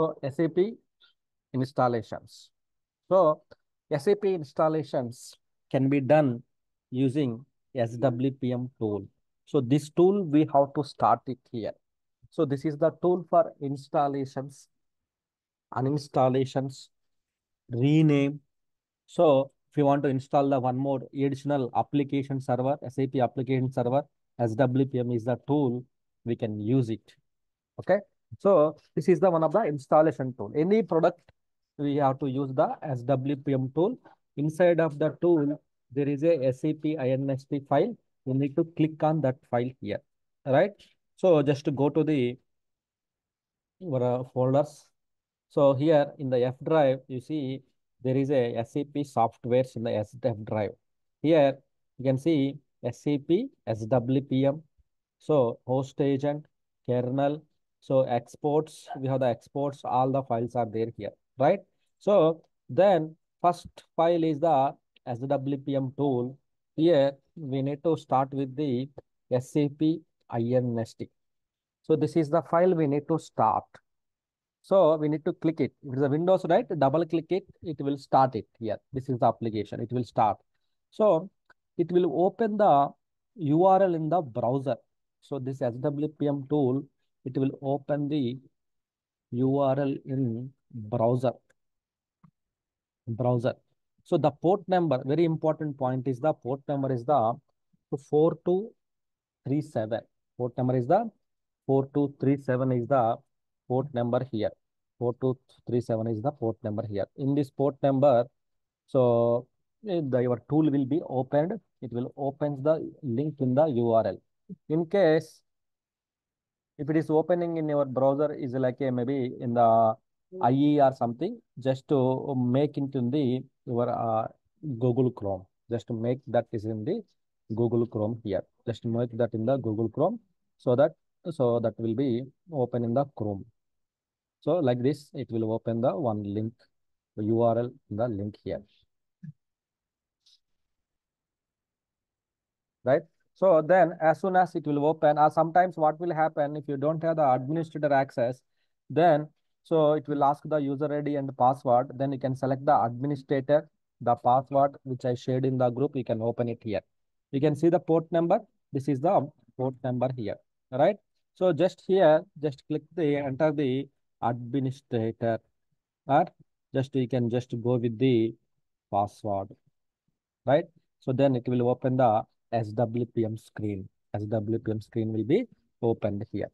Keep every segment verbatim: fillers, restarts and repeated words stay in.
So S A P installations. So S A P installations can be done using S W P M tool. So this tool, we have to start it here. So this is the tool for installations, uninstallations, rename. So if you want to install the one more additional application server, S A P application server, S W P M is the tool, we can use it. Okay. So this is the one of the installation tool. Any product, we have to use the S W P M tool. Inside of the tool, there is a S A P I N S T file. You need to click on that file here. All right. So just to go to the folders. So here in the F drive, you see there is a S A P softwares in the S F drive. Here you can see S A P S W P M. So host agent, kernel. So exports, we have the exports, all the files are there here, right? So then first file is the S W P M tool. Here we need to start with the S A P I N S T. So this is the file we need to start. So we need to click it. If it is a Windows, right? Double click it. It will start it here. This is the application. It will start. So it will open the U R L in the browser. So this S W P M tool, it will open the U R L in browser. Browser. So the port number, very important point is the port number is the four two three seven. Port number is the four two three seven is the port number here. four two three seven is the port number here. In this port number, so the, your tool will be opened. It will open the link in the U R L. In case, if it is opening in your browser, is like a, maybe in the I E or something, just to make it in the your uh, Google Chrome. Just to make that is in the Google Chrome here. Just make that in the Google Chrome, so that so that will be open in the Chrome. So like this, it will open the one link, the U R L, the link here. Right. So then as soon as it will open, or sometimes what will happen if you don't have the administrator access, then so it will ask the user I D and the password. Then you can select the administrator, the password, which I shared in the group. You can open it here. You can see the port number. This is the port number here. Right. So just here, just click the enter the administrator, or just you can just go with the password. Right. So then it will open the S W P M screen. S W P M screen will be opened here.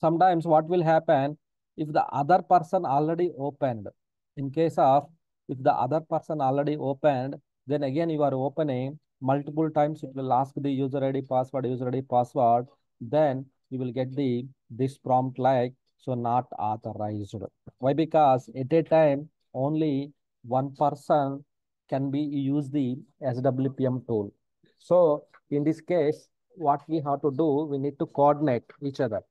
Sometimes what will happen if the other person already opened? In case of if the other person already opened, then again you are opening multiple times. It will ask the user I D, password, user I D, password. Then you will get the this prompt like so not authorized. Why? Because at a time only one person can be use the S W P M tool. So in this case, what we have to do, we need to coordinate each other.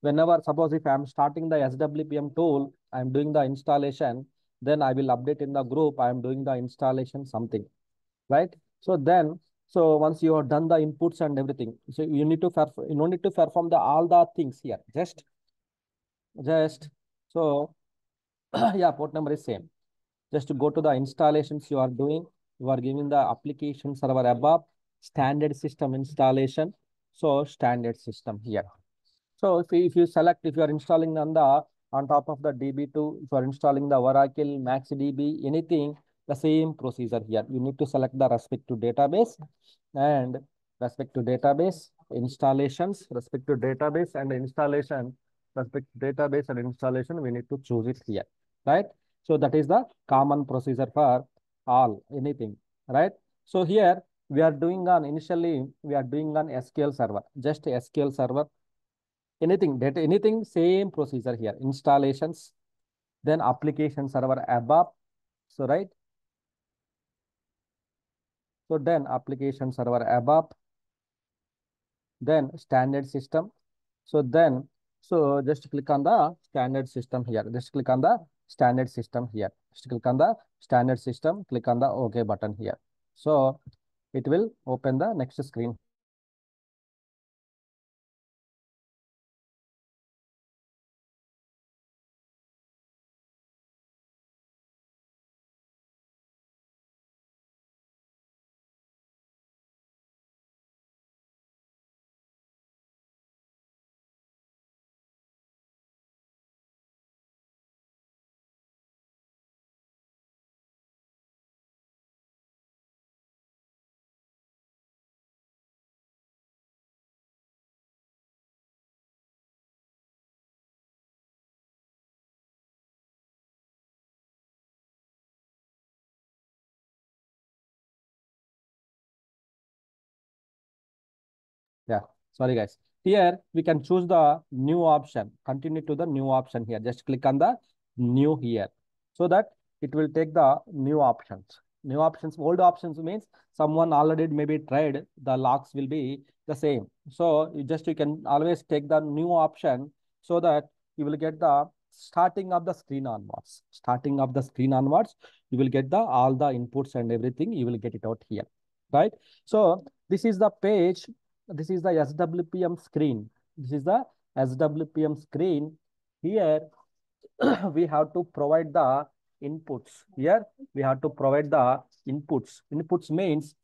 Whenever, suppose if I am starting the S W P M tool, I am doing the installation, then I will update in the group, I am doing the installation something, right? So then, so once you have done the inputs and everything, so you need to, you don't need to perform the all the things here, just, just, so, yeah, port number is same. Just to go to the installations you are doing, you are giving the application server above, standard system installation, so standard system here. So if you, if you select, if you are installing on the, on top of the D B two, if you are installing the Oracle, MaxDB, anything, the same procedure here. You need to select the respect to database and respect to database, installations, respect to database and installation, respect to database and installation, we need to choose it here, right? So that is the common procedure for all, anything, right? So here we are doing on, initially we are doing on S Q L Server, just S Q L Server. Anything, data, anything, same procedure here. Installations, then application server ABAP. So, right. So, then application server ABAP. Then standard system. So, then, so just click on the standard system here. Just click on the standard system here. Just click on the standard system. Click on the OK button here. So, it will open the next screen. Yeah, sorry guys. Here we can choose the new option. Continue to the new option here. Just click on the new here, so that it will take the new options. New options, old options means someone already maybe tried, the locks will be the same. So you just you can always take the new option so that you will get the starting of the screen onwards. Starting of the screen onwards, you will get the all the inputs and everything. You will get it out here, right? So this is the page. This is the S W P M screen. This is the S W P M screen. Here we have to provide the inputs. Here we have to provide the inputs. Inputs means,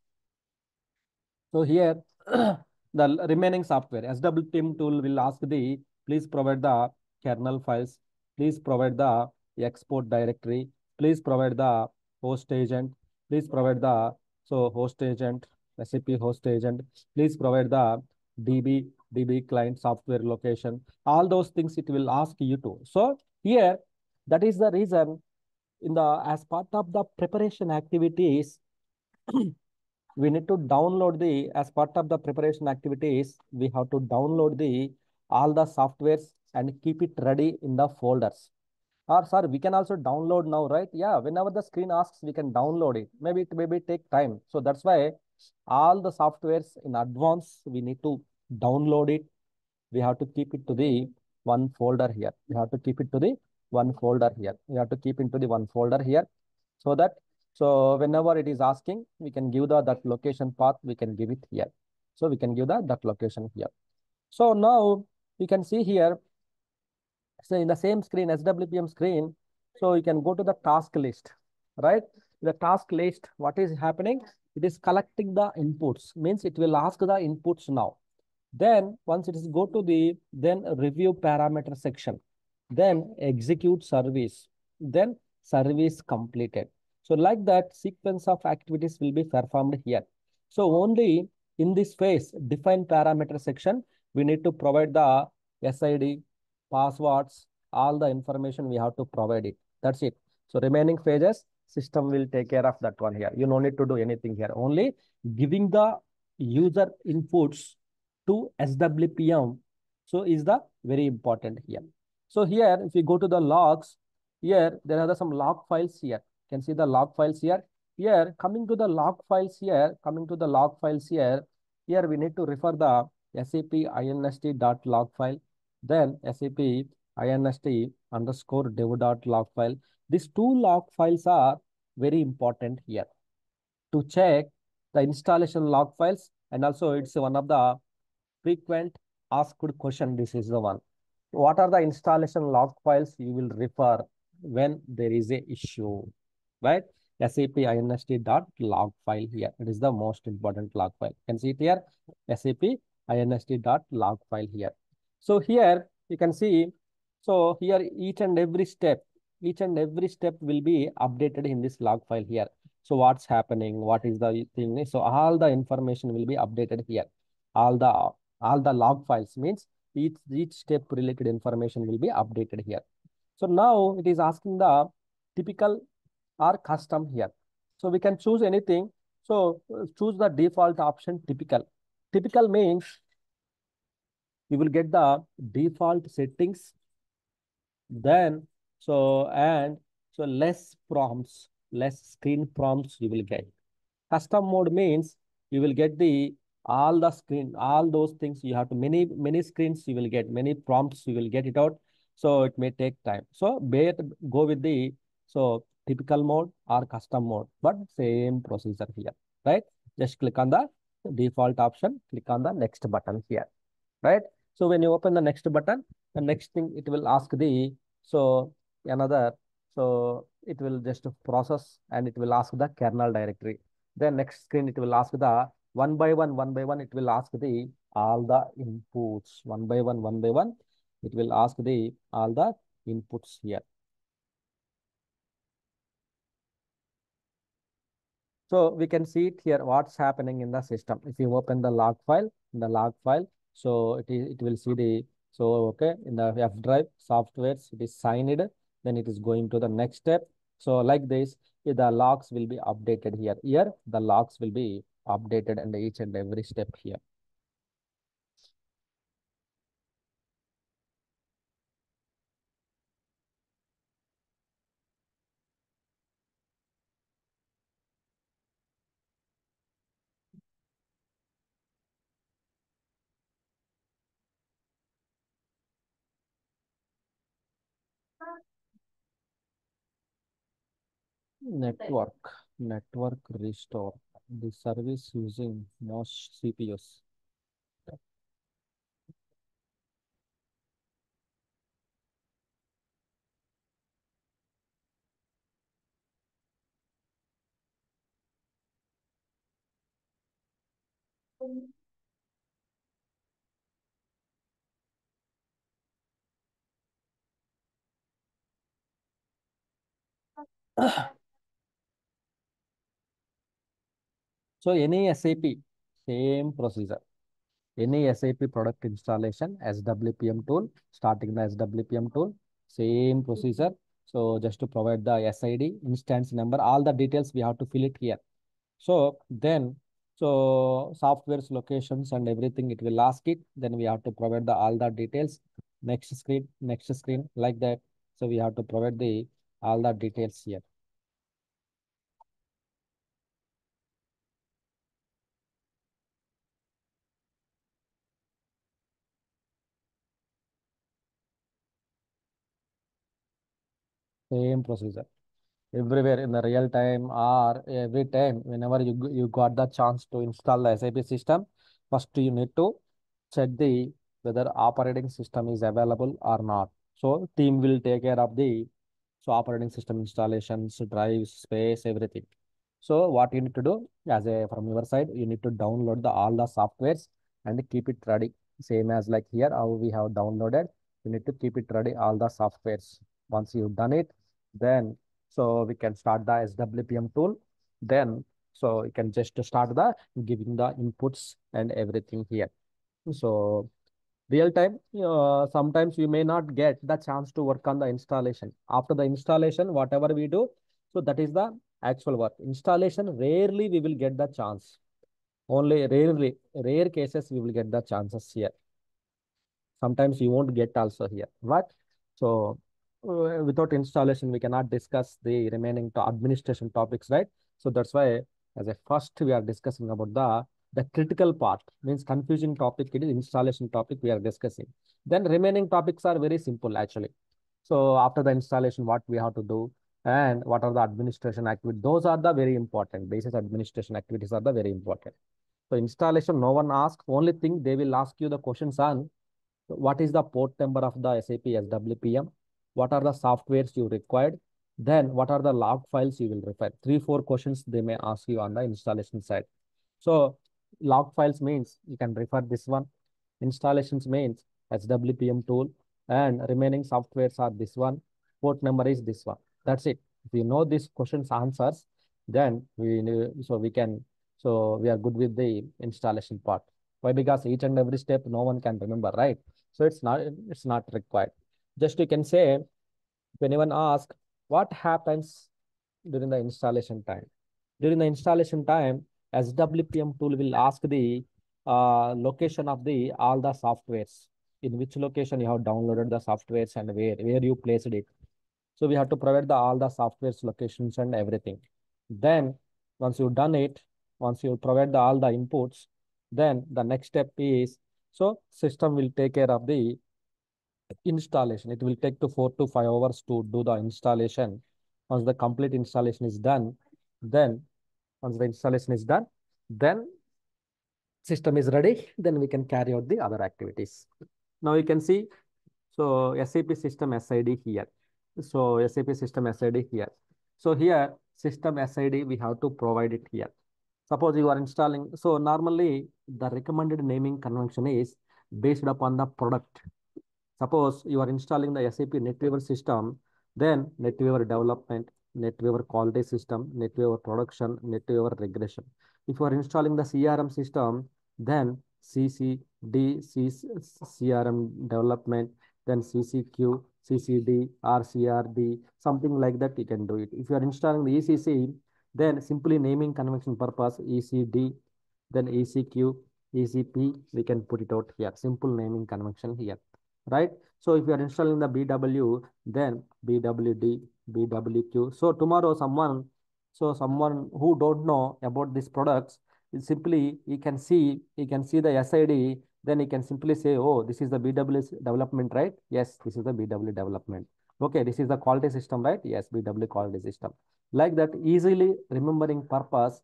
so here the remaining software, S W P M tool will ask the, please provide the kernel files, please provide the export directory, please provide the host agent, please provide the, so host agent, S A P host agent, please provide the D B, D B client software location, all those things it will ask you to. So here, that is the reason in the, as part of the preparation activities, we need to download the, as part of the preparation activities, we have to download the, all the softwares and keep it ready in the folders. Or sorry, we can also download now, right? Yeah, whenever the screen asks, we can download it. Maybe it maybe take time. So that's why all the softwares in advance, we need to download it. We have to keep it to the one folder here. We have to keep it to the one folder here. We have to keep into the one folder here. So that, so whenever it is asking, we can give the that location path, we can give it here. So we can give the that location here. So now you can see here, so in the same screen, S W P M screen, so you can go to the task list, right? The task list, what is happening? It is collecting the inputs, means it will ask the inputs now. Then once it is go to the, then review parameter section, then execute service, then service completed. So like that, sequence of activities will be performed here. So only in this phase, define parameter section, we need to provide the S I D, passwords, all the information we have to provide it. That's it. So remaining phases, system will take care of that one here. You don't need to do anything here. Only giving the user inputs to S W P M. So is the very important here. So here, if you go to the logs, here, there are some log files here. You can see the log files here. Here, coming to the log files here, coming to the log files here, here we need to refer the S A P I N S T dot log file, then S A P I N S T underscore dev dot log file. These two log files are very important here to check the installation log files. And also it's one of the frequent asked question. This is the one. What are the installation log files you will refer when there is a issue, right? S A P I N S T dot log file here. It is the most important log file. You can see it here, S A P I N S T dot log file here. So here you can see, so here each and every step, each and every step will be updated in this log file here. So what's happening? What is the thing? So all the information will be updated here. All the, all the log files means Each, each step related information will be updated here. So now it is asking the typical or custom here. So we can choose anything. So choose the default option typical. Typical means you will get the default settings. Then so and so less prompts, less screen prompts you will get. Custom mode means you will get the all the screen, all those things you have to, many, many screens you will get, many prompts you will get it out. So it may take time. So go with the, so typical mode or custom mode, but same procedure here, right? Just click on the default option, click on the next button here, right? So when you open the next button, the next thing it will ask the, so another, so it will just process and it will ask the kernel directory. Then next screen, it will ask the one by one, one by one, it will ask the all the inputs. One by one, one by one, it will ask the all the inputs here. So we can see it here, what's happening in the system. If you open the log file, in the log file, so it is, it will see the, so okay, in the F drive, softwares, it is signed, then it is going to the next step. So like this, the logs will be updated here. Here, the logs will be updated and each and every step here. Network, network restore, the service using most C P Us. So any S A P, same procedure. Any S A P product installation, S W P M tool, starting the S W P M tool, same procedure. So just to provide the S I D, instance number, all the details we have to fill it here. So then, so software's locations and everything, it will ask it. Then we have to provide the all the details. Next screen, next screen, like that. So we have to provide the all the details here. Same procedure everywhere in the real time, or every time whenever you you got the chance to install the S A P system, first you need to check the whether operating system is available or not. So team will take care of the so operating system installations, drives, space, everything. So what you need to do as a from your side, you need to download the all the softwares and keep it ready, same as like here how we have downloaded. You need to keep it ready, all the softwares. Once you've done it, then so we can start the S W P M tool. Then so you can just start the giving the inputs and everything here. So real time, uh, sometimes you may not get the chance to work on the installation. After the installation, whatever we do, so that is the actual work. Installation, rarely we will get the chance. Only rarely, rare cases we will get the chances here. Sometimes you won't get also here. But so without installation, we cannot discuss the remaining to administration topics, right? So that's why as a first, we are discussing about the, the critical part, means confusing topic, it is installation topic we are discussing. Then remaining topics are very simple actually. So after the installation, what we have to do and what are the administration activities, those are the very important, basis administration activities are the very important. So installation, no one asks, only thing they will ask you the questions on what is the port number of the S A P S W P M. What are the softwares you required? Then what are the log files you will refer? Three, four questions they may ask you on the installation side. So log files means you can refer this one. Installations means S W P M tool and remaining softwares are this one. Port number is this one. That's it. If you know these questions answers, then we so we can so we are good with the installation part. Why? Because each and every step no one can remember, right? So it's not it's not required. Just you can say, if anyone asks, what happens during the installation time? During the installation time, S W P M tool will ask the uh, location of the all the softwares, in which location you have downloaded the softwares and where, where you placed it. So we have to provide the all the softwares, locations and everything. Then once you've done it, once you provide the, all the inputs, then the next step is, so system will take care of the installation. It will take to four to five hours to do the installation. Once the complete installation is done, then once the installation is done, then system is ready, then we can carry out the other activities. Now you can see, so S A P system S I D here. So S A P system S I D here. So here system S I D, we have to provide it here. Suppose you are installing, so normally the recommended naming convention is based upon the product. Suppose you are installing the S A P NetWeaver system, then NetWeaver development, NetWeaver quality system, NetWeaver production, NetWeaver regression. If you are installing the C R M system, then C C D, C C R M development, then C C Q, C C D, R C R D, something like that you can do it. If you are installing the E C C, then simply naming convention purpose, E C D, then E C Q, E C P, we can put it out here. Simple naming convention here. Right? So if you are installing the B W, then B W D, B W Q. So tomorrow someone, so someone who don't know about these products, simply he can see, he can see the S I D, then he can simply say, oh, this is the B W development, right? Yes, this is the B W development. Okay, this is the quality system, right? Yes, B W quality system. Like that, easily remembering purpose,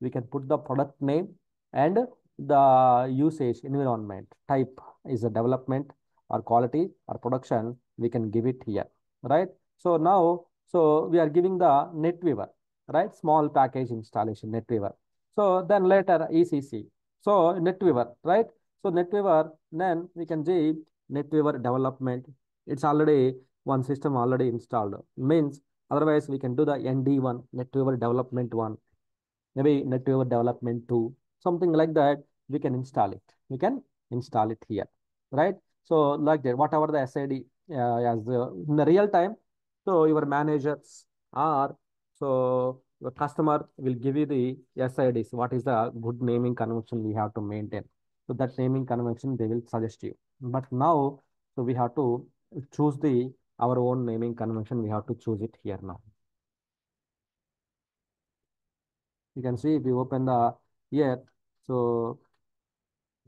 we can put the product name and the usage environment type is a development or quality or production. We can give it here, right? So now, so we are giving the NetWeaver, right? Small package installation NetWeaver. So then later E C C. So NetWeaver, right? So NetWeaver, then we can see NetWeaver development. It's already one system already installed. Means otherwise we can do the N D one, NetWeaver development one, maybe NetWeaver development two, something like that. We can install it. We can install it here, right? So like that, whatever the S I D uh, as the, in the real time. So your managers are, so the customer will give you the S I Ds. What is the good naming convention we have to maintain? So that naming convention they will suggest you. But now, so we have to choose the our own naming convention. We have to choose it here now. You can see if you open the here. So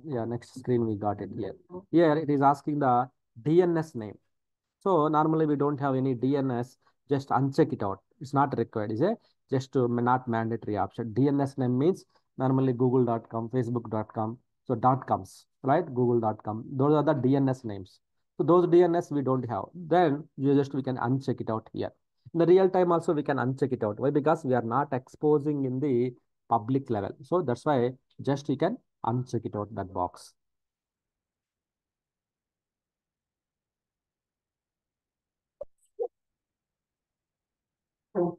yeah, next screen we got it here. Here it is asking the D N S name. So normally we don't have any D N S. Just uncheck it out. It's not required. Is a just to not mandatory option. D N S name means normally google dot com, facebook dot com, so dot coms, right? google dot com. Those are the D N S names. So those D N S we don't have. Then you just we can uncheck it out here. In the real time also we can uncheck it out. Why? Because we are not exposing in the public level. So that's why just you can uncheck it out that box. Oh.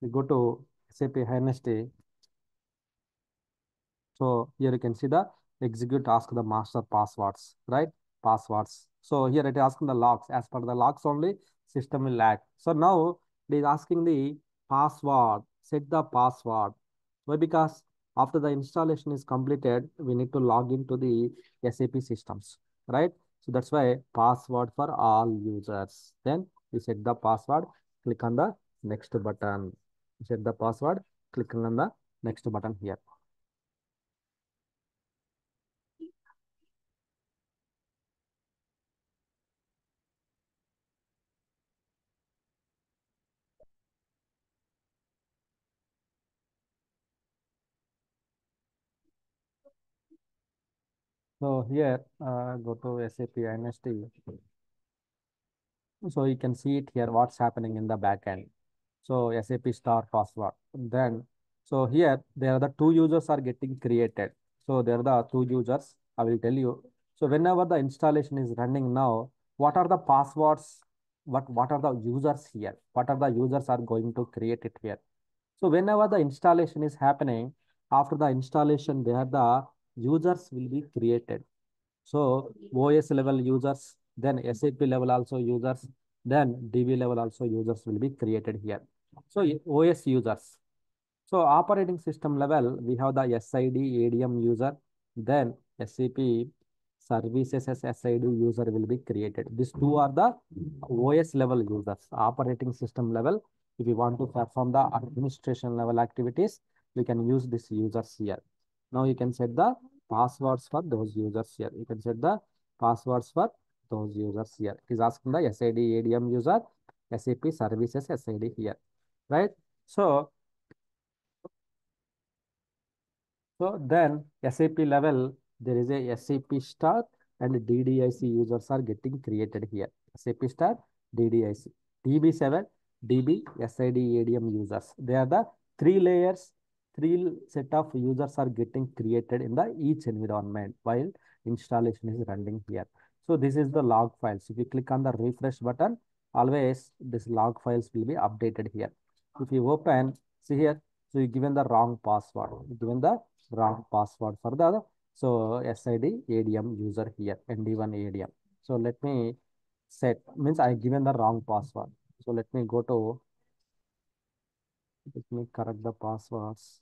We go to S A P I N S T. So here you can see the execute ask the master passwords, right? Passwords. So here it is asking the logs. As per the logs only, system will act. So now it is asking the password. Set the password. Why? Because after the installation is completed, we need to log into the S A P systems, right? So that's why password for all users. Then we set the password. Click on the next button. Set the password. Clicking on the next button here. So here, uh, go to S A P I N S T. So you can see it here, what's happening in the back end. So S A P star password. Then, so here, there are the two users are getting created. So there are the two users, I will tell you. So whenever the installation is running now, what are the passwords? What, what are the users here? What are the users are going to create it here? So whenever the installation is happening, after the installation, there are the users will be created. So O S level users, then S A P level also users, then D B level also users will be created here. So O S users. So operating system level, we have the S I D A D M user, then S A P services as S I D user will be created. These two are the O S level users, operating system level. If you want to perform the administration level activities, we can use these users here. Now you can set the passwords for those users here. You can set the passwords for those users here. It is asking the S I D A D M user, S A P services S I D here, right? So, so then S A P level, there is a S A P star and D D I C users are getting created here. S A P star, D D I C, D B seven, D B, S I D A D M users. They are the three layers. Three set of users are getting created in the each environment while installation is running here. So this is the log files. If you click on the refresh button, always this log files will be updated here. If you open, see here, so you given the wrong password, you given the wrong password for the so S I D A D M user here, N D one A D M. So let me set, means I given the wrong password. So let me go to, let me correct the passwords.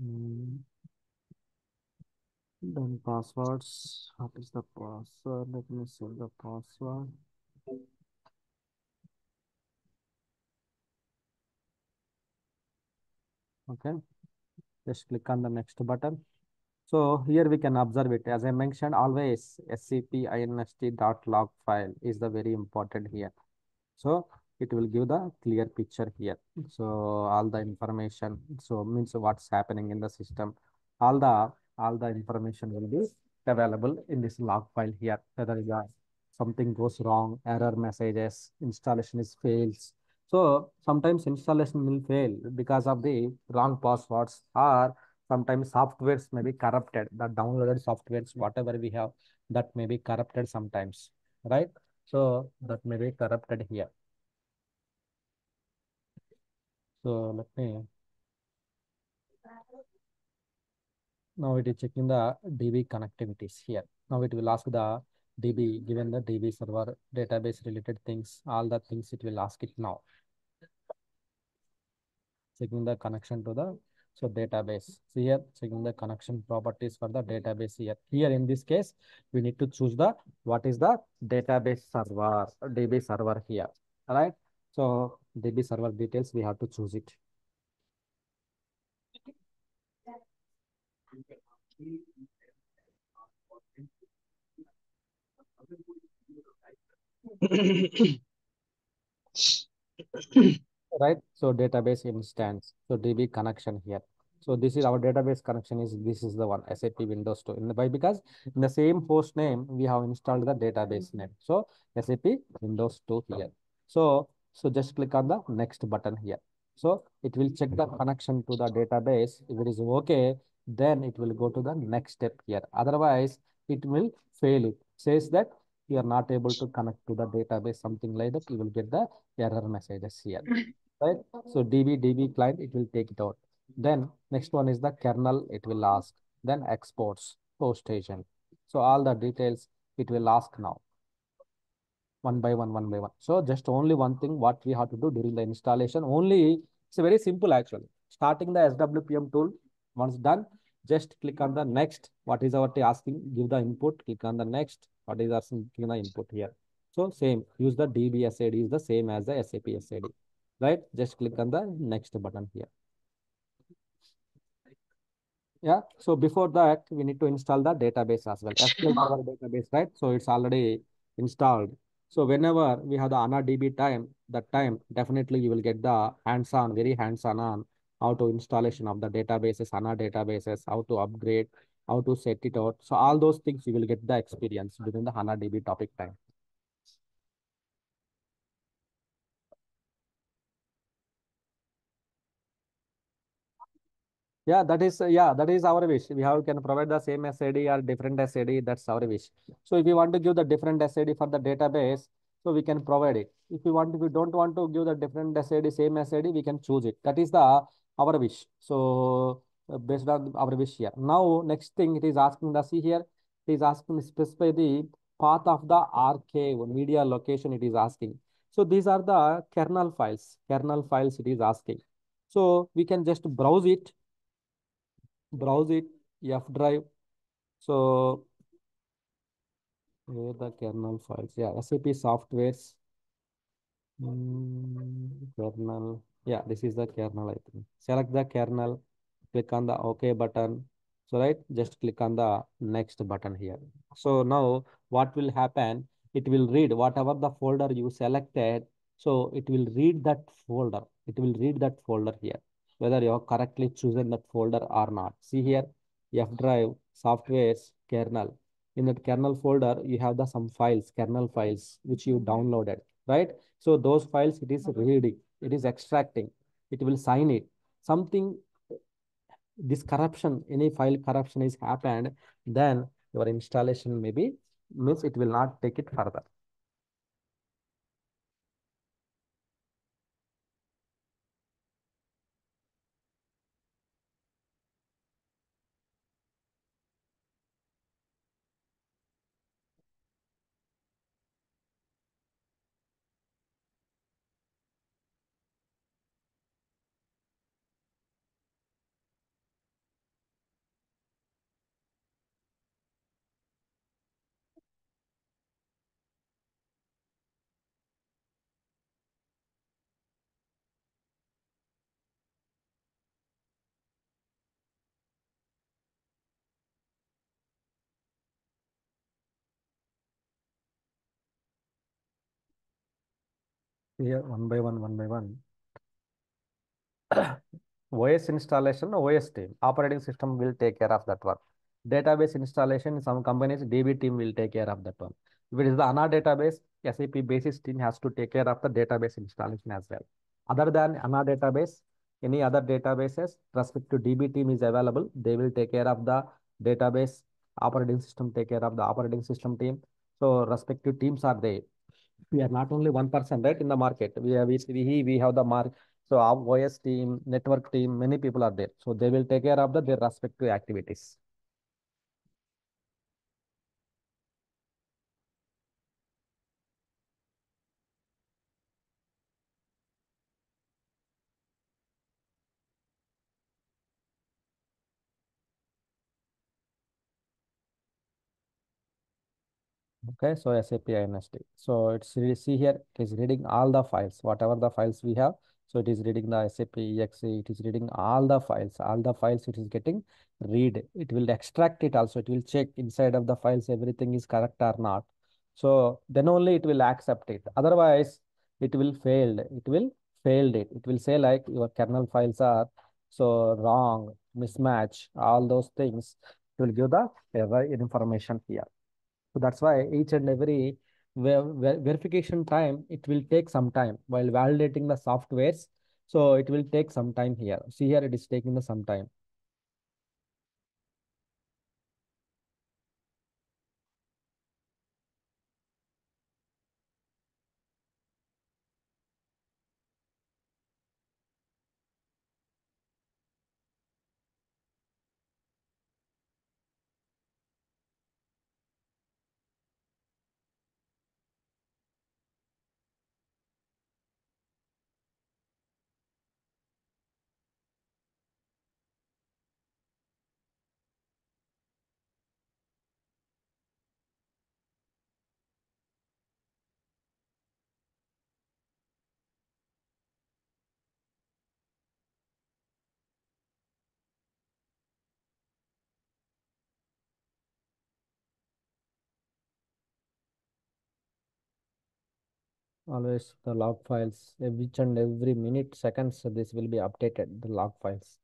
Mm. Then passwords. What is the password? Let me see the password. Okay, just click on the next button. So here we can observe it. As I mentioned, always sapinst.log file is the very important here. So it will give the clear picture here. So all the information, so means what's happening in the system, all the all the information will be available in this log file here. Whether is something goes wrong, error messages, installation is fails. So sometimes installation will fail because of the wrong passwords, or sometimes softwares may be corrupted. The downloaded softwares, whatever we have, that may be corrupted sometimes, right? So that may be corrupted here. So let me, now it is checking the D B connectivities here. Now it will ask the D B, given the D B server, database related things, all the things it will ask it now. Checking the connection to the so database. So here, checking the connection properties for the database here. Here in this case, we need to choose the, what is the database server, D B server here, all right? So D B server details, we have to choose it. Right, so database instance, so D B connection here. So this is our database connection, is this is the one, S A P Windows two. In the, why? Because in the same host name we have installed the database name, so S A P Windows two here. So so just click on the next button here. So it will check the connection to the database. If it is okay, then it will go to the next step here. Otherwise, it will fail. It says that you are not able to connect to the database, something like that. You will get the error messages here, right? So D B, D B client, it will take it out. Then next one is the kernel, it will ask. Then exports, host agent. So all the details, it will ask now. One by one, one by one. So just only one thing, what we have to do during the installation only, it's very simple actually. Starting the S W P M tool, once done, just click on the next. What is our asking? Give the input, click on the next. What is asking? Click on the input here. So same, use the D B S I D is the same as the S A P S I D, right? Just click on the next button here. Yeah, so before that, we need to install the database as well. S Q L Server database, right? So it's already installed. So whenever we have the HANA D B time, that time definitely you will get the hands-on, very hands-on on how to installation of the databases, HANA databases, how to upgrade, how to set it out. So all those things you will get the experience during the HANA D B topic time. Yeah, that is yeah, that is our wish. We have can provide the same S I D or different S I D. That's our wish. So if you want to give the different S I D for the database, so we can provide it. If you want, if you don't want to give the different S I D, same S I D, we can choose it. That is the our wish. So uh, based on our wish here. Now next thing, it is asking the see here. It is asking specify the path of the archive media location. It is asking. So these are the kernel files. Kernel files. It is asking. So we can just browse it. Browse it, F drive. So here the kernel files. Yeah, S A P softwares. Mm, kernel. Yeah, this is the kernel, I think. Select the kernel, click on the OK button. So right, just click on the next button here. So now what will happen? It will read whatever the folder you selected. So it will read that folder. It will read that folder here, whether you have correctly chosen that folder or not. See here, F drive, softwares, kernel. In that kernel folder, you have the some files, kernel files, which you downloaded, right? So those files, it is reading, it is extracting, it will sign it. Something, this corruption, any file corruption is happened, then your installation may be, means it will not take it further. here one by one, one by one. O S installation, O S team, operating system will take care of that one. Database installation, some companies, D B team will take care of that one. If it is the HANA database, S A P basis team has to take care of the database installation as well. Other than HANA database, any other databases, respect to D B team is available. They will take care of the database, operating system take care of the operating system team. So respective teams are there. We are not only one person, right, in the market. We have, we, we have the market. So our O S team, network team, many people are there. So they will take care of the, their respective activities. Okay, so S A P I N S T. So it's see here, it is reading all the files, whatever the files we have. So it is reading the S A P E X C, it is reading all the files, all the files it is getting read. It will extract it also, it will check inside of the files, everything is correct or not. So then only it will accept it. Otherwise, it will fail. It will failed it. It will say like your kernel files are so wrong, mismatch, all those things. It will give the error information here. So that's why each and every ver ver verification time, it will take some time while validating the softwares. So it will take some time here. See here, it is taking the some time. Always the log files, each and every minute, seconds, this will be updated, the log files.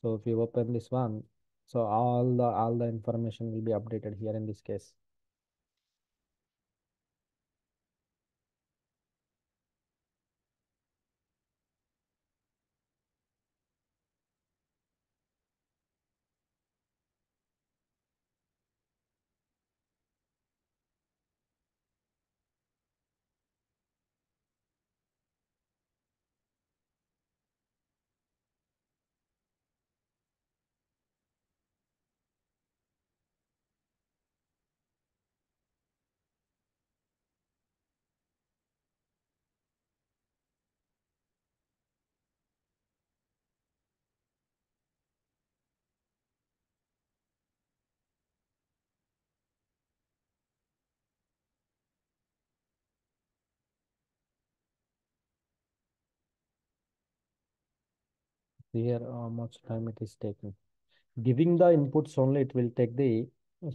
So if you open this one, so all the, all the information will be updated here in this case. Here how much time it is taking, giving the inputs only, it will take the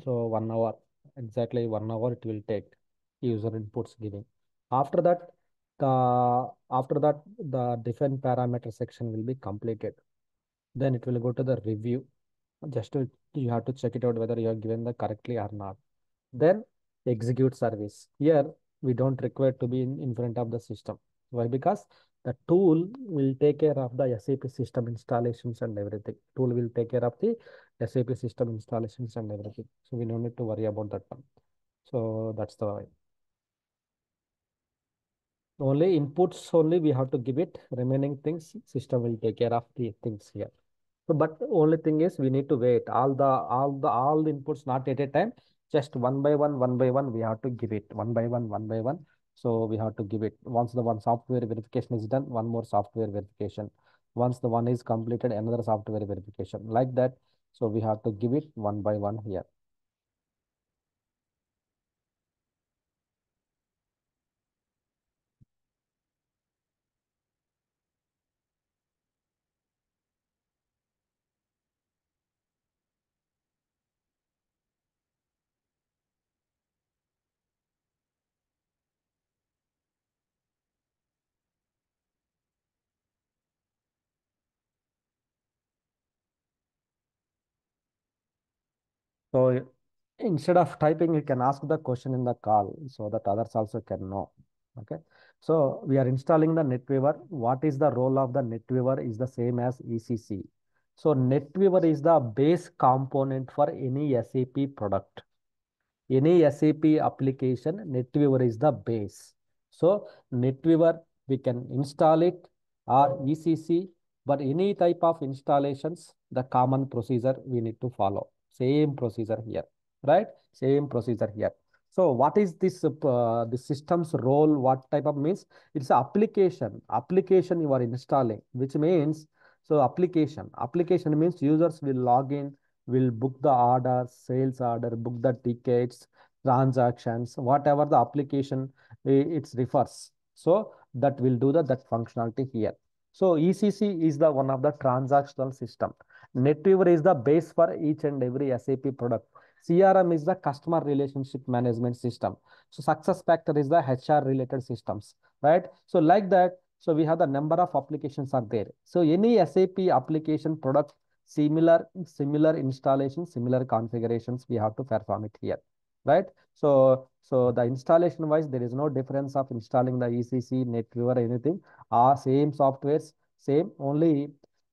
so one hour exactly one hour it will take user inputs giving. After that, the after that the different parameter section will be completed, then it will go to the review. Just to, you have to check it out whether you are given the correctly or not. Then execute service. Here we don't require to be in, in front of the system. Why? Because the tool will take care of the S A P system installations and everything. Tool will take care of the S A P system installations and everything. So we don't need to worry about that one. So that's the way. Only inputs only we have to give it. Remaining things, system will take care of the things here. So but the only thing is we need to wait. All the all the all the inputs not at a time. Just one by one, one by one, we have to give it. One by one, one by one. So we have to give it. Once the one software verification is done, one more software verification. Once the one is completed, another software verification. Like that. So we have to give it one by one here. So instead of typing, you can ask the question in the call so that others also can know. Okay. So we are installing the NetWeaver. What is the role of the NetWeaver is the same as E C C. So NetWeaver is the base component for any S A P product. Any S A P application, NetWeaver is the base. So NetWeaver, we can install it or E C C, but any type of installations, the common procedure we need to follow. Same procedure here, right? Same procedure here. So what is this uh, the system's role? What type of means? It's application. Application you are installing, which means, so application. Application means users will log in, will book the order, sales order, book the tickets, transactions, whatever the application it refers. So that will do the, that functionality here. So E C C is the one of the transactional system. NetWeaver is the base for each and every S A P product. C R M is the customer relationship management system. So SuccessFactors is the H R related systems, right? So like that, so we have the number of applications are there. So any S A P application product, similar, similar installation, similar configurations, we have to perform it here, right? So, so the installation wise, there is no difference of installing the E C C, NetWeaver, anything, are same softwares, same, only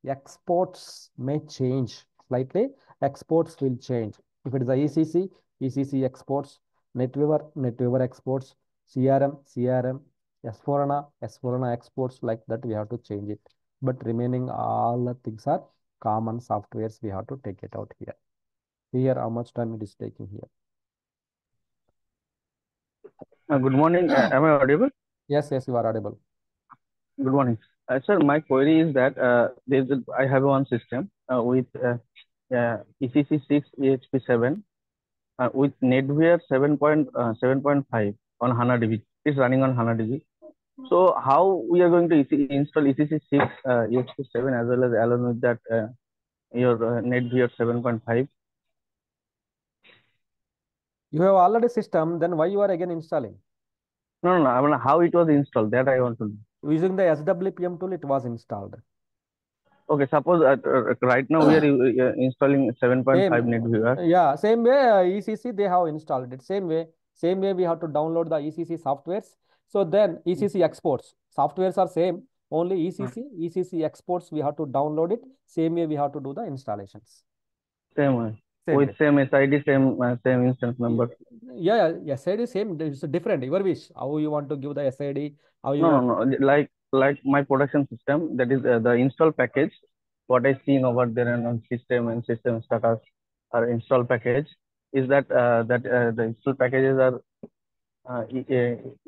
exports may change slightly. Exports will change. If it is the E C C, E C C exports, NetWeaver, NetWeaver exports, C R M, C R M, S four HANA, S four HANA exports, like that we have to change it. But remaining all the things are common softwares, we have to take it out here. Here, how much time it is taking here? Uh, good morning. Uh, am I audible? Yes, yes, you are audible. Good morning. Uh, sir, my query is that uh, there's a, I have one system uh, with uh, uh, E C C six, E H P seven, uh, with NetWeaver seven point five on HANA D B. It's running on HANA D B. So how we are going to install E C C six, uh, E H P seven as well as along with that uh, your uh, NetWeaver seven point five? You have already system, then why you are again installing? No, no, no, I mean how it was installed, that I want to know. Using the S W P M tool, it was installed. Okay, suppose at, uh, right now we are uh, installing seven point five NetWeaver. Yeah, same way uh, E C C, they have installed it. Same way, same way we have to download the E C C softwares. So then E C C exports, softwares are same, only E C C, E C C exports, we have to download it. Same way we have to do the installations. Same way, same with way. Same S I D, same uh, same instance number. Yeah, yeah, S I D same, it's different, your wish, how you want to give the S I D. How you no, no, no, like, like my production system, that is uh, the install package, what I seen over there and on system and system status or install package, is that uh, that uh, the install packages are Uh,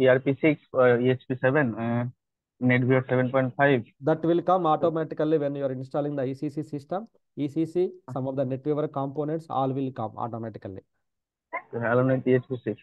E R P six, uh, E H P seven, uh, NetWeaver seven point five. That will come automatically when you are installing the E C C system. E C C, some of the NetWeaver components, all will come automatically. Along with E H P six.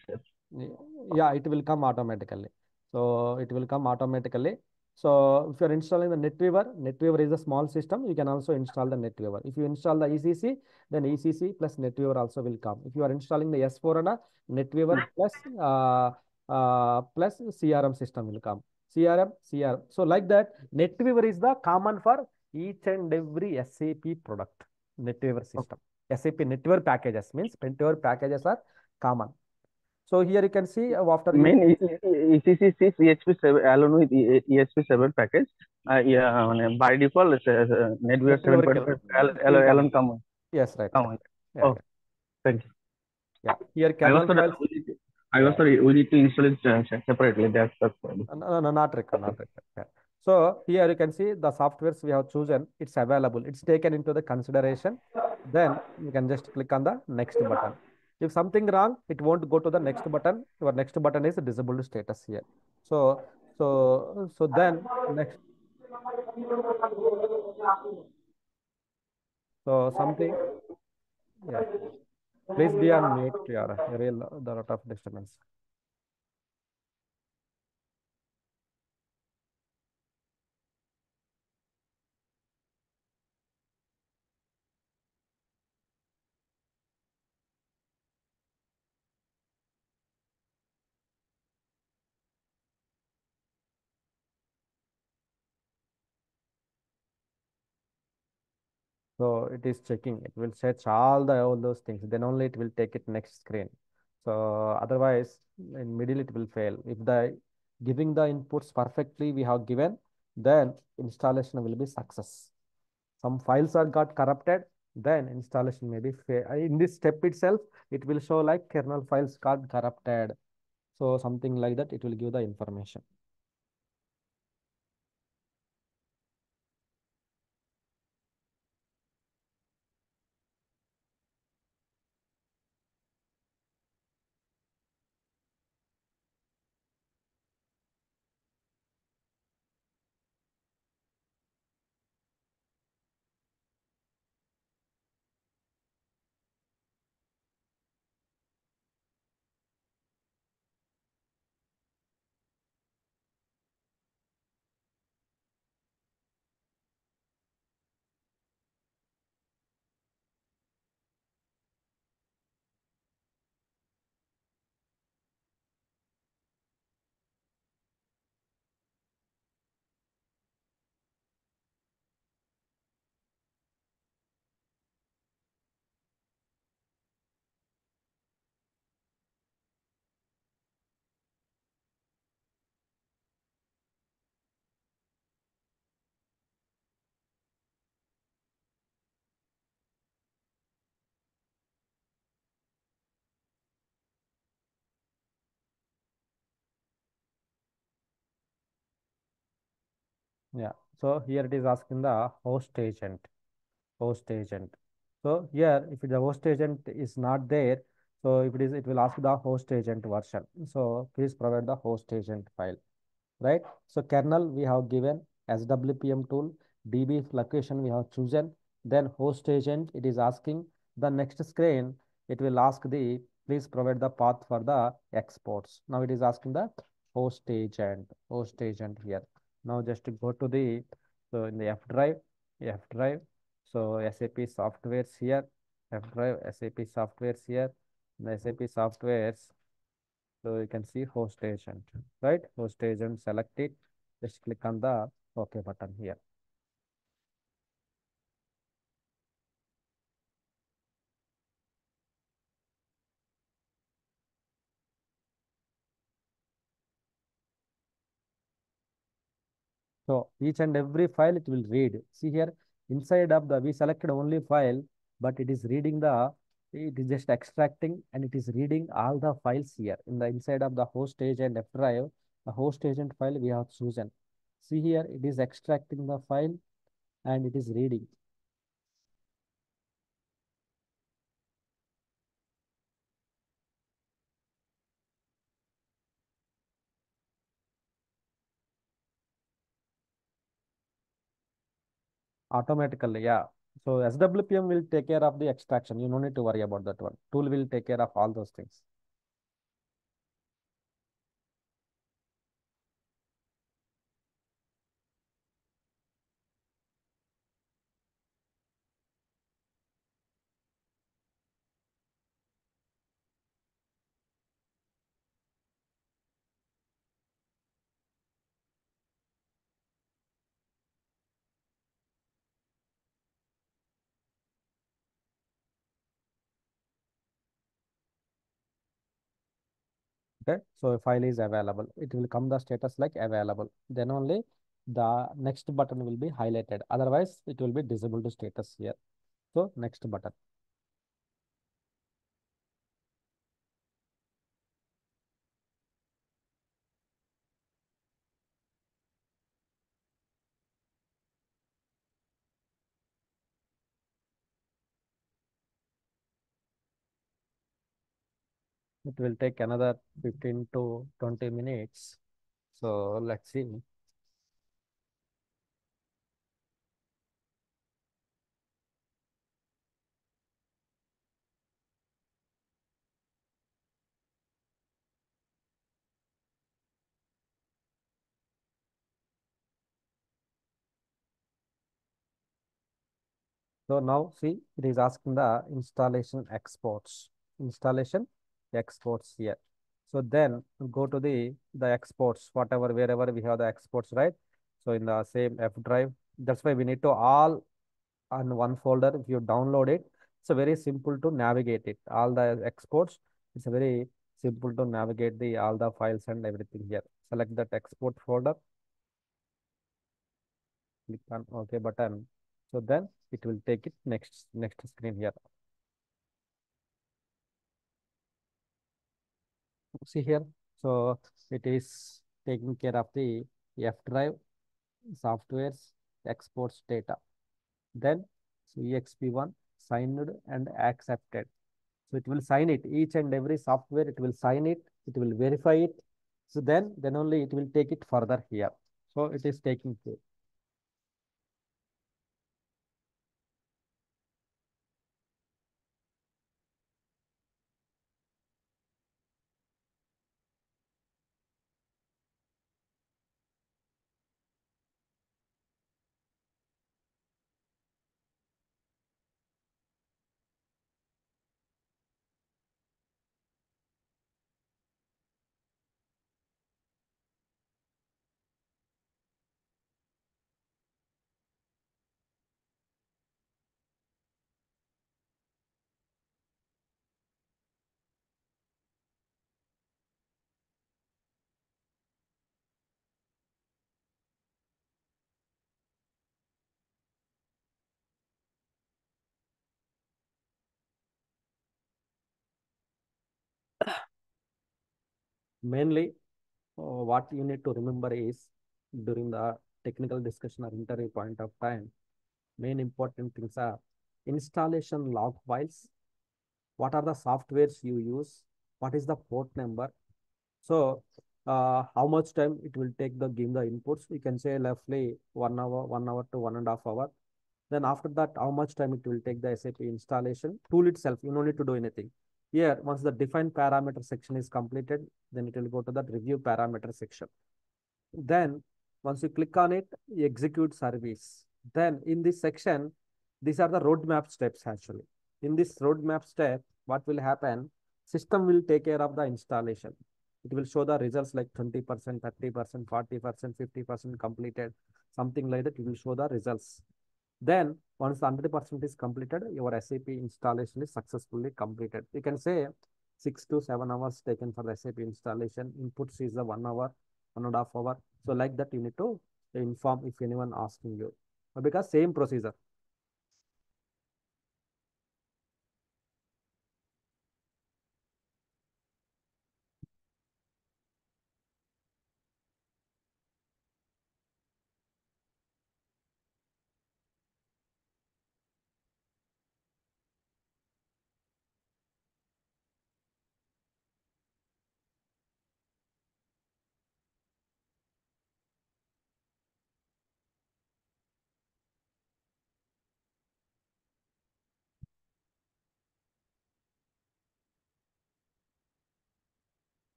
Yeah, it will come automatically. So it will come automatically. So if you are installing the NetWeaver, NetWeaver is a small system. You can also install the NetWeaver. If you install the E C C, then E C C plus NetWeaver also will come. If you are installing the S four HANA, NetWeaver plus uh, uh, plus C R M system will come. C R M, C R M. So like that, NetWeaver is the common for each and every S A P product. NetWeaver system. Okay. S A P NetWeaver packages means NetWeaver packages are common. So here you can see uh, after main E C C six E H P seven along with E H P seven package. Uh, yeah, by default it's uh, NetWeaver seven point five alone common. Yes, right. Common. Yeah, oh, right. Thank you. Yeah, here I was sorry. I was sorry. We need to install it separately. That's the problem. No, no, no, not required. Not required. Yeah. So here you can see the softwares we have chosen. It's available. It's taken into the consideration. Then you can just click on the next button. If something wrong, it won't go to the next button. Your next button is disabled status here. So, so, so then next. So something. Yeah. Please be on mute, Tiara. There are a lot of disturbance. So it is checking, it will search all the all those things, then only it will take it next screen. So otherwise in middle it will fail. If the giving the inputs perfectly we have given, then installation will be success. Some files are got corrupted, then installation may be fail. In this step itself, it will show like kernel files got corrupted. So something like that, it will give the information. Yeah, so here it is asking the host agent, host agent. So here, if the host agent is not there, so if it is, it will ask the host agent version. So please provide the host agent file, right? So kernel we have given, S W P M tool, D B location we have chosen. Then host agent, it is asking the next screen, it will ask the, please provide the path for the exports. Now it is asking the host agent, host agent here. Now just to go to the, so in the F drive, F drive, so SAP softwares here, F drive, SAP softwares here, the SAP softwares, so you can see host agent, right? Host agent, select it, just click on the OK button here. So each and every file it will read. See here, inside of the, we selected only file, but it is reading the, it is just extracting and it is reading all the files here. In the inside of the host agent F drive, the host agent file we have chosen. See here, it is extracting the file and it is reading. Automatically, yeah. So S W P M will take care of the extraction. You don't need to worry about that one. Tool will take care of all those things. Okay, so file is available, it will come the status like available, then only the next button will be highlighted, otherwise it will be disabled to status here. So next button. It will take another fifteen to twenty minutes. So let's see. So now see, it is asking the installation exports. Installation exports here. So then go to the the exports, whatever, wherever we have the exports, right? So in the same F drive, that's why we need to all on one folder. If you download it, it's a very simple to navigate it. All the exports, it's a very simple to navigate the all the files and everything here. Select that export folder. Click on OK button. So then it will take it next next screen here. See here. So it is taking care of the F drive, softwares, exports data. Then so E X P one signed and accepted. So it will sign it. Each and every software, it will sign it. It will verify it. So then, then only it will take it further here. So it is taking care. Mainly, uh, what you need to remember is during the technical discussion or interview point of time, main important things are installation log files, what are the softwares you use, what is the port number, so uh, how much time it will take the give the inputs. We can say roughly one hour, one hour to one and a half hour. Then after that, how much time it will take the S A P installation tool itself. You don't need to do anything. Here, once the defined parameter section is completed, then it will go to that review parameter section. Then, once you click on it, you execute service. Then, in this section, these are the roadmap steps actually. In this roadmap step, what will happen? System will take care of the installation. It will show the results like twenty percent, thirty percent, forty percent, fifty percent completed. Something like that, it will show the results. Then, once one hundred percent is completed, your S A P installation is successfully completed. You can say six to seven hours taken for the S A P installation. Inputs is the one hour, one and a half hour. So like that, you need to inform if anyone asking you. Because same procedure.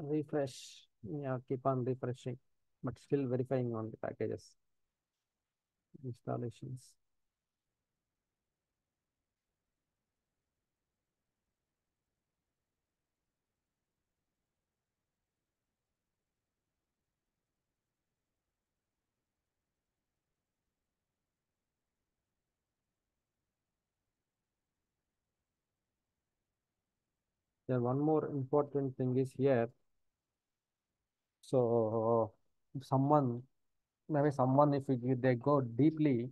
Refresh, yeah, keep on refreshing, but still verifying on the packages, installations. Then one more important thing is here. So someone, maybe someone, if you, they go deeply,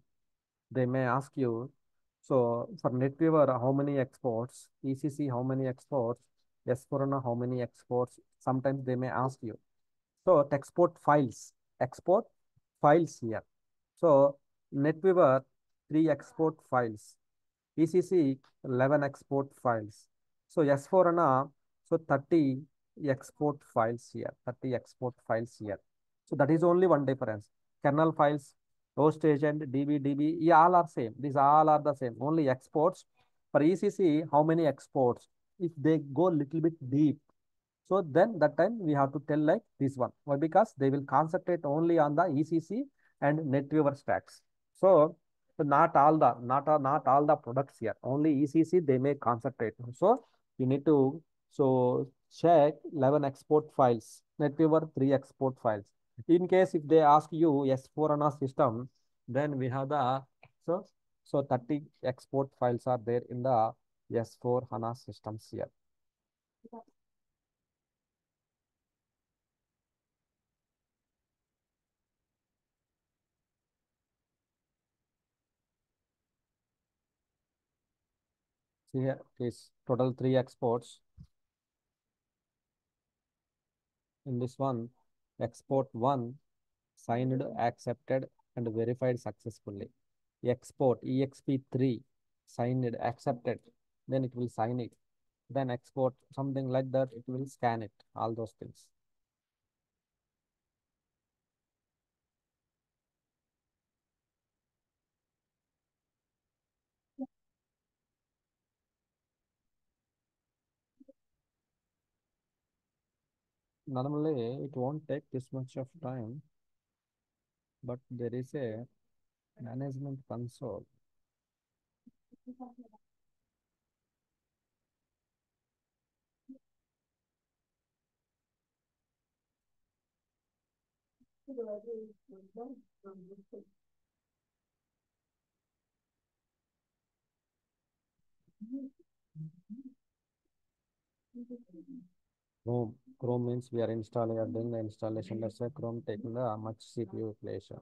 they may ask you, so for NetWeaver, how many exports, E C C, how many exports, S four HANA, how many exports, sometimes they may ask you. So export files, export files here. So NetWeaver, three export files, E C C, eleven export files. So S four HANA, so thirty export files here, thirty export files here. So that is only one difference. Kernel files, host agent, D B, D B, yeah, all are same. These all are the same, only exports. For E C C, how many exports? If they go a little bit deep, so then that time we have to tell like this one. Why? Because they will concentrate only on the E C C and NetWeaver stacks. So not all the not not all the products here. Only E C C they may concentrate. So you need to so check eleven export files. NetWeaver three export files. In case if they ask you S four HANA system, then we have the so so thirty export files are there in the S four HANA systems here. See here is total three exports. In this one, export one signed, accepted, and verified successfully. Export E X P three signed, accepted. Then it will sign it. Then export something like that. It will scan it. All those things. Normally, it won't take this much of time, but there is a management console. Chrome. Chrome means we are installing or doing the installation. That's why Chrome taking the much C P U pressure.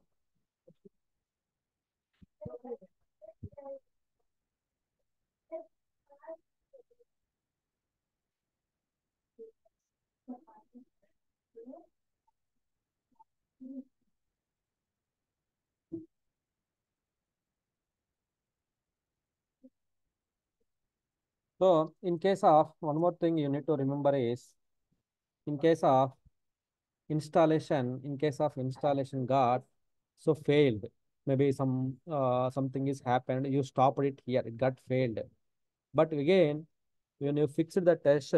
So, in case of one more thing you need to remember is, in case of installation, in case of installation got so failed, maybe some uh, something is happened, you stopped it here, it got failed. But again, when you fix the test,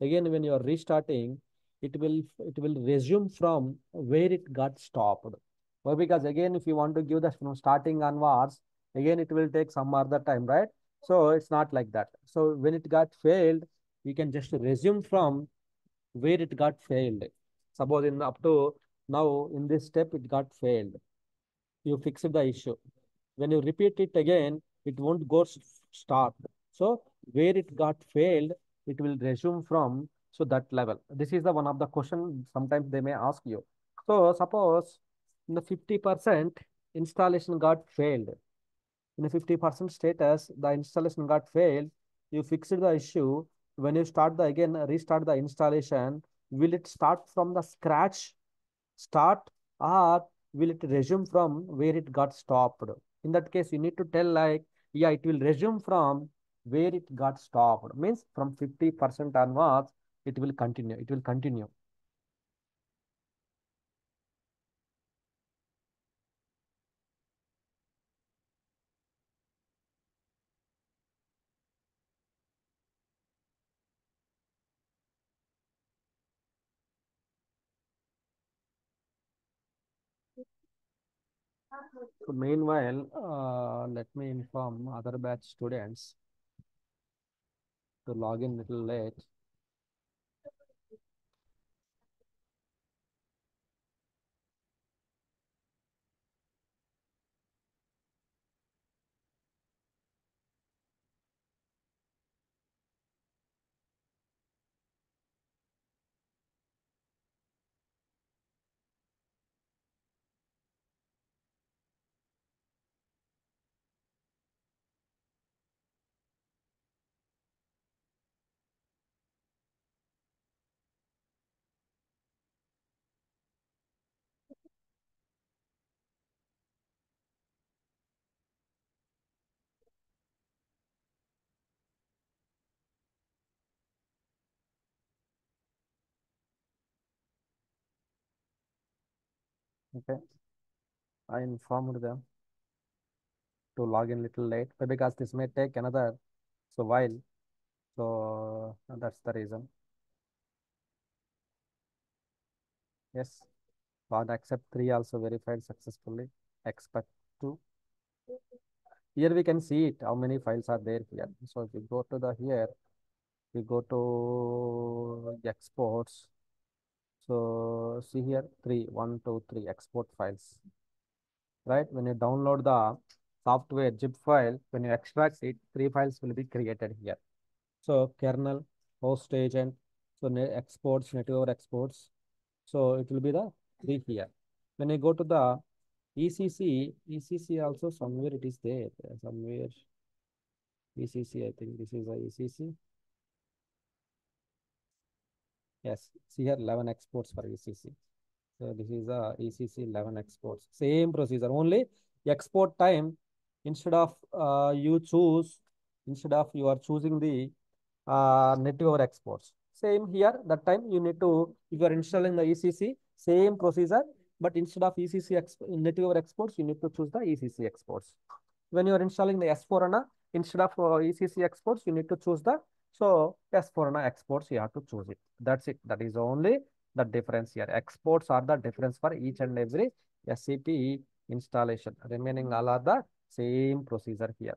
again when you are restarting, it will it will resume from where it got stopped. Well, because again, if you want to give the from starting onwards, again it will take some other time, right? So it's not like that. So when it got failed, you can just resume from where it got failed. Suppose in up to now in this step it got failed. You fix the issue. When you repeat it again, it won't go start. So where it got failed, it will resume from so that level. This is the one of the question sometimes they may ask you. So suppose in the fifty percent installation got failed. In the fifty percent status, the installation got failed. You fixed the issue. When you start the again, restart the installation, will it start from the scratch start or will it resume from where it got stopped? In that case, you need to tell like, yeah, it will resume from where it got stopped. Means from fifty percent onwards, it will continue. It will continue. So meanwhile, uh, let me inform other batch students to log in a little late. Okay, I informed them to log in a little late because this may take another so while, so that's the reason. Yes. But accept three also verified successfully. Expect two. Here we can see it, how many files are there here. So if we go to the here, we go to exports. So see here, three, one, two, three export files. Right? When you download the software zip file, when you extract it, three files will be created here. So kernel, host agent, so exports, NetWeaver exports. So it will be the three here. When you go to the E C C, E C C also somewhere it is there, somewhere E C C, I think this is a E C C. Yes, see here eleven exports for E C C. So this is a E C C eleven exports. Same procedure, only export time, instead of uh, you choose, instead of you are choosing the uh, NetWeaver exports. Same here, that time you need to, if you are installing the E C C, same procedure. But instead of E C C exp NetWeaver exports, you need to choose the E C C exports. When you are installing the S four HANA, instead of uh, E C C exports, you need to choose the, so S four HANA exports, you have to choose it. That's it. That is only the difference here. Exports are the difference for each and every S A P installation. Remaining all are the same procedure here.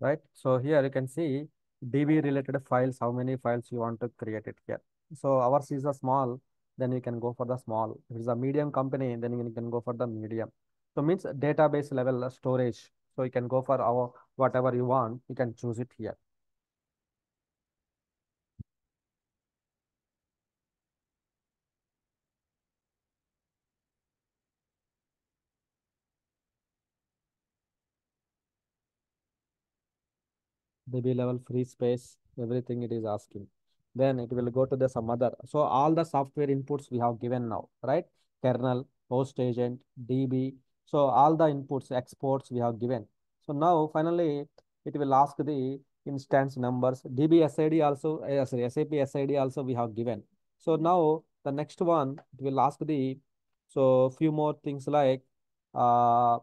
Right? So here you can see D B related files, how many files you want to create it here. So ours is a small, then you can go for the small. If it's a medium company, then you can go for the medium. So means database level storage. So you can go for our whatever you want, you can choose it here. D B level free space, everything it is asking. Then it will go to the some other. So all the software inputs we have given now, right? Kernel, host agent, D B. So all the inputs, exports we have given. So now finally it will ask the instance numbers. D B S I D also, uh, sorry, S A P S I D also we have given. So now the next one, it will ask the, so few more things like uh,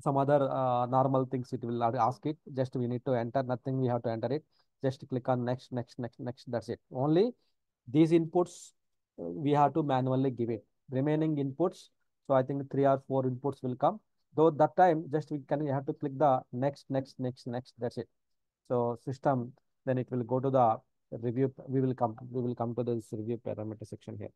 some other uh, normal things it will ask it. Just we need to enter, nothing we have to enter it. Just click on next, next, next, next. That's it. Only these inputs we have to manually give it. Remaining inputs, so I think three or four inputs will come. Though that time, just we can we have to click the next, next, next, next. That's it. So system, then it will go to the review. We will come, we will come to this review parameter section here.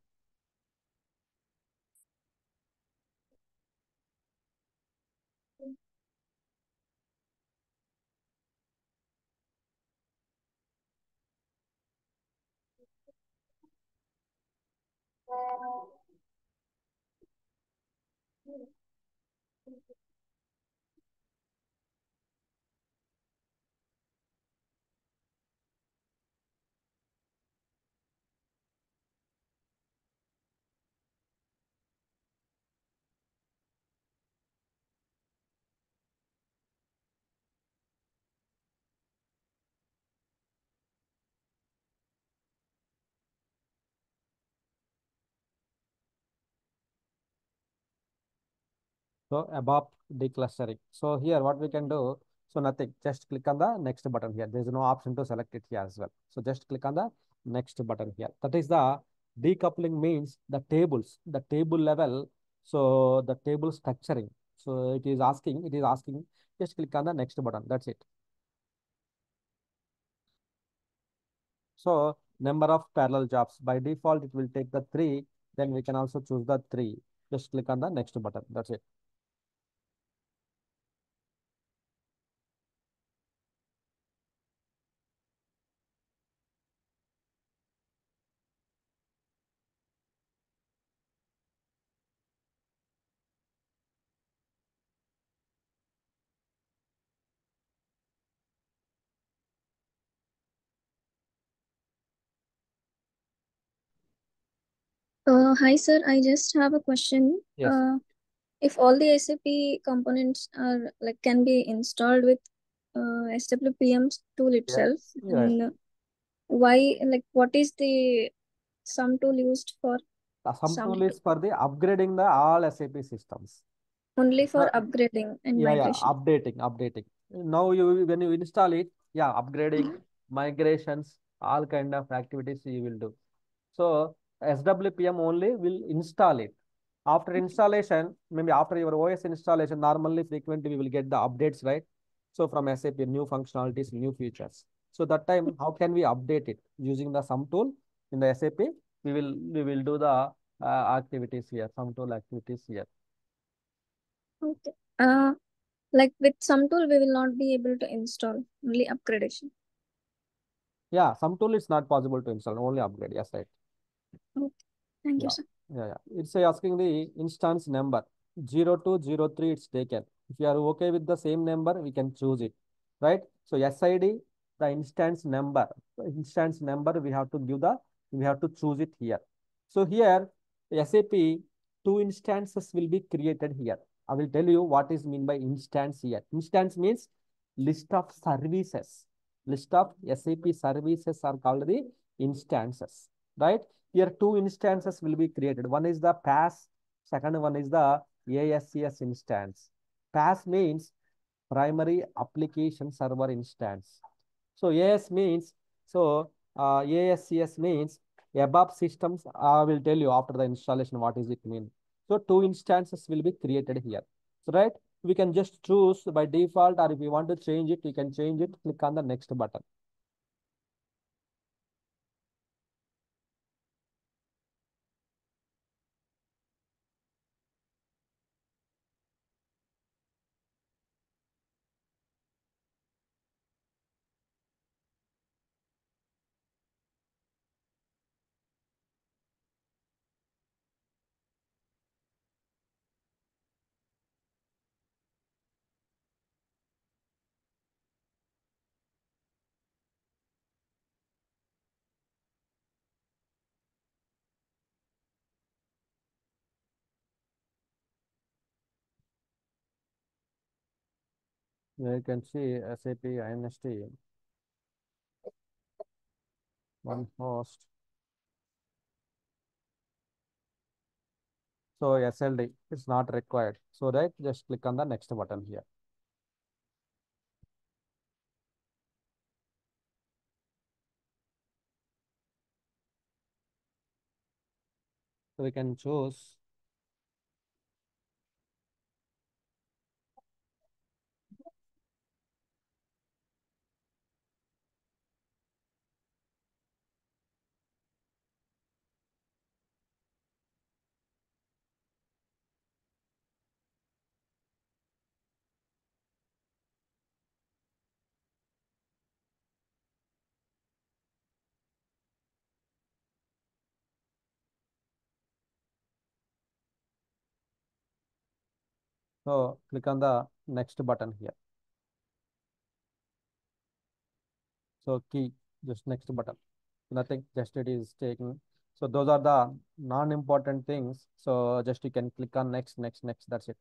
So ABAP declustering. So here what we can do, so nothing, just click on the next button here. There is no option to select it here as well. So just click on the next button here. That is the decoupling means the tables, the table level. So the table structuring. So it is asking, it is asking, just click on the next button. That's it. So number of parallel jobs. By default, it will take the three. Then we can also choose the three. Just click on the next button. That's it. Uh, hi, sir. I just have a question. Yes. Uh, if all the S A P components are like can be installed with uh, S W P M tool itself, yes. And yes. Why, like, what is the sum tool used for? The sum, sum tool is for the upgrading the all S A P systems. Only for uh, upgrading and yeah, migration. Yeah, updating, updating. Now you when you install it, yeah, upgrading, migrations, all kind of activities you will do. So S W P M only will install it. After installation, maybe after your O S installation, normally frequently we will get the updates, right? So from S A P, new functionalities, new features. So that time, how can we update it using the sum tool in the S A P? We will we will do the uh, activities here, sum tool activities here. Okay. Uh, like with sum tool, we will not be able to install only upgradation. Yeah, sum tool is not possible to install only upgrade. Yes, right. Okay. Thank you, yeah. Sir. Yeah, yeah. It's asking the instance number zero two zero three. It's taken. If you are okay with the same number, we can choose it, right? So S I D, the instance number, the instance number we have to give the, we have to choose it here. So here S A P two instances will be created here. I will tell you what is mean by instance here. Instance means list of services. List of S A P services are called the instances, right? Here two instances will be created. One is the P A S, second one is the A S C S instance. P A S means primary application server instance. So A S means, so uh, A S C S means ABAP systems. I will tell you after the installation what is it mean. So two instances will be created here. So right, we can just choose by default, or if you want to change it, you can change it. Click on the next button. You can see S A P I N S T, one host. So S L D is not required. So right, just click on the next button here. So we can choose. So click on the next button here. So key, just next button. Nothing, just it is taking. So those are the non-important things. So just you can click on next, next, next. That's it.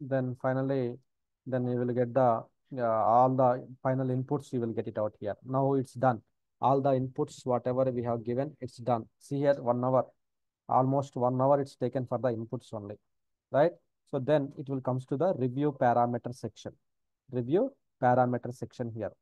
then finally then you will get the uh, all the final inputs. You will get it out here. Now it's done. All the inputs whatever we have given, it's done. See here, one hour, almost one hour it's taken for the inputs only, right? So then it will comes to the review parameter section. Review parameter section here.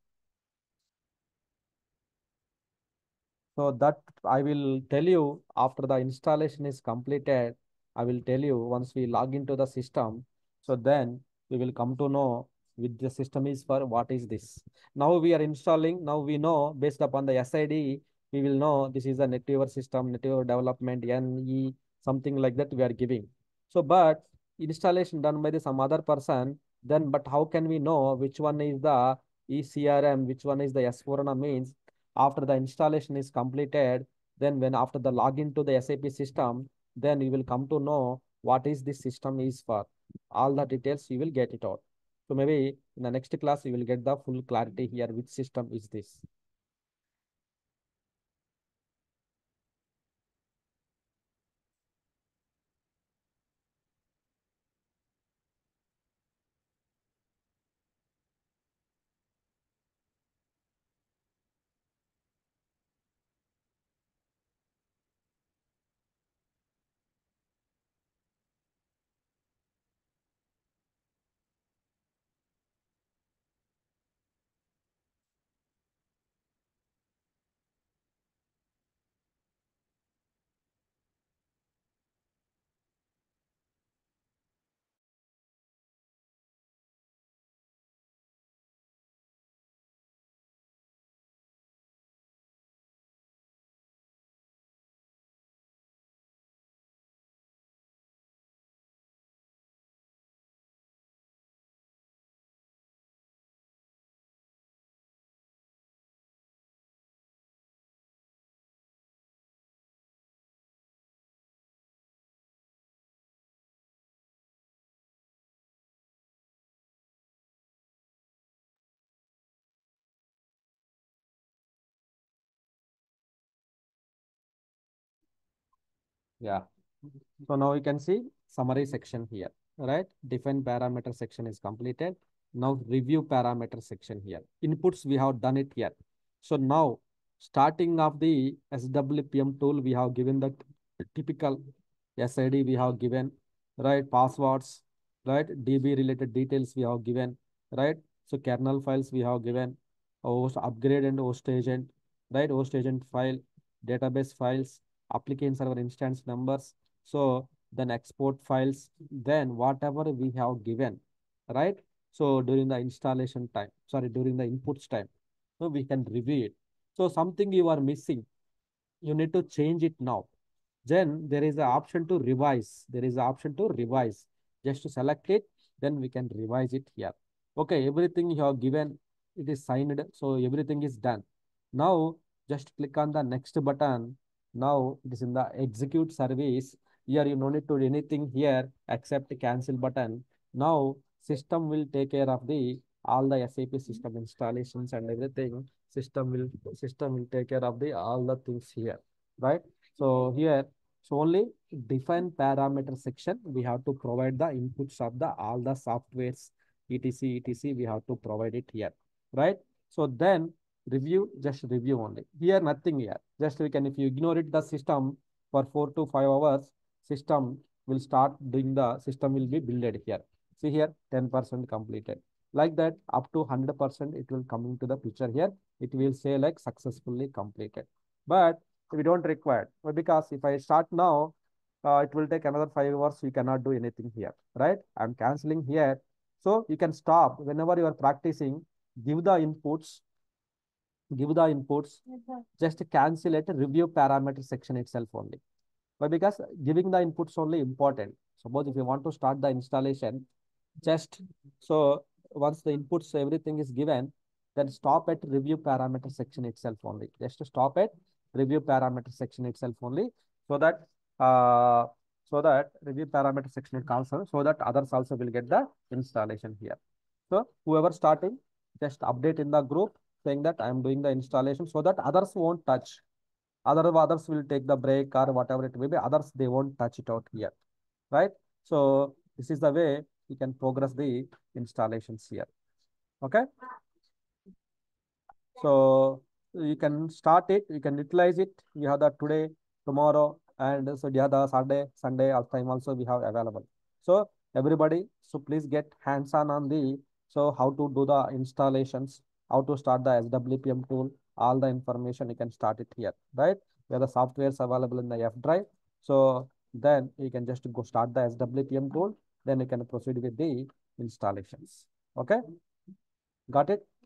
So that I will tell you after the installation is completed. I will tell you once we log into the system. So then we will come to know with the system is for what is this. Now we are installing. Now we know based upon the S I D, we will know this is a NetWeaver system, NetWeaver development, N E, something like that we are giving. So but installation done by the some other person, then but how can we know which one is the E C R M, which one is the S four HANA means? After the installation is completed, then when after the login to the S A P system, then you will come to know what is this system is for. All the details you will get it out. So maybe in the next class, you will get the full clarity here, which system is this. Yeah. So now you can see summary section here, right? Define parameter section is completed. Now review parameter section here. Inputs we have done it here. So now starting of the S W P M tool, we have given the typical S I D we have given, right? Passwords, right? D B related details we have given, right? So kernel files we have given, host upgrade and host agent, right? Host agent file, database files, application server instance numbers, so then export files, then whatever we have given, right? So during the installation time, sorry, during the inputs time, so we can review it. So something you are missing, you need to change it now. Then there is an option to revise. There is an option to revise. Just to select it, then we can revise it here. Okay, everything you have given, it is signed, so everything is done. Now, just click on the next button. Now it is in the execute service. Here you no need to do anything here except cancel button. Now system will take care of the all the S A P system installations and everything. System will system will take care of the all the things here, right? So here so only define parameter section. We have to provide the inputs of the all the softwares et cetera et cetera. We have to provide it here, right? So then review, just review only. Here, nothing here. Just we can, if you ignore it, the system for four to five hours, system will start doing the, system will be builded here. See here, ten percent completed. Like that, up to one hundred percent, it will come into the picture here. It will say like successfully completed. But we don't require, because if I start now, uh, it will take another five hours. You cannot do anything here, right? I'm canceling here. So you can stop whenever you are practicing, give the inputs, give the inputs, okay. Just cancel it, review parameter section itself only. But because giving the inputs only important. Suppose if you want to start the installation, just so once the inputs, everything is given, then stop at review parameter section itself only. Just stop at review parameter section itself only, so that uh, so that review parameter section calls on, so that others also will get the installation here. So whoever starting, just update in the group, saying that I am doing the installation, so that others won't touch. Other others will take the break or whatever it may be. Others, they won't touch it out here, right? So this is the way you can progress the installations here. Okay. So you can start it, you can utilize it. We have that today, tomorrow, and so the other Saturday, Sunday all time also we have available. So everybody, so please get hands-on on the so how to do the installations, how to start the S W P M tool, all the information you can start it here, right? Where the software is available in the F drive. So then you can just go start the S W P M tool, then you can proceed with the installations. Okay, got it?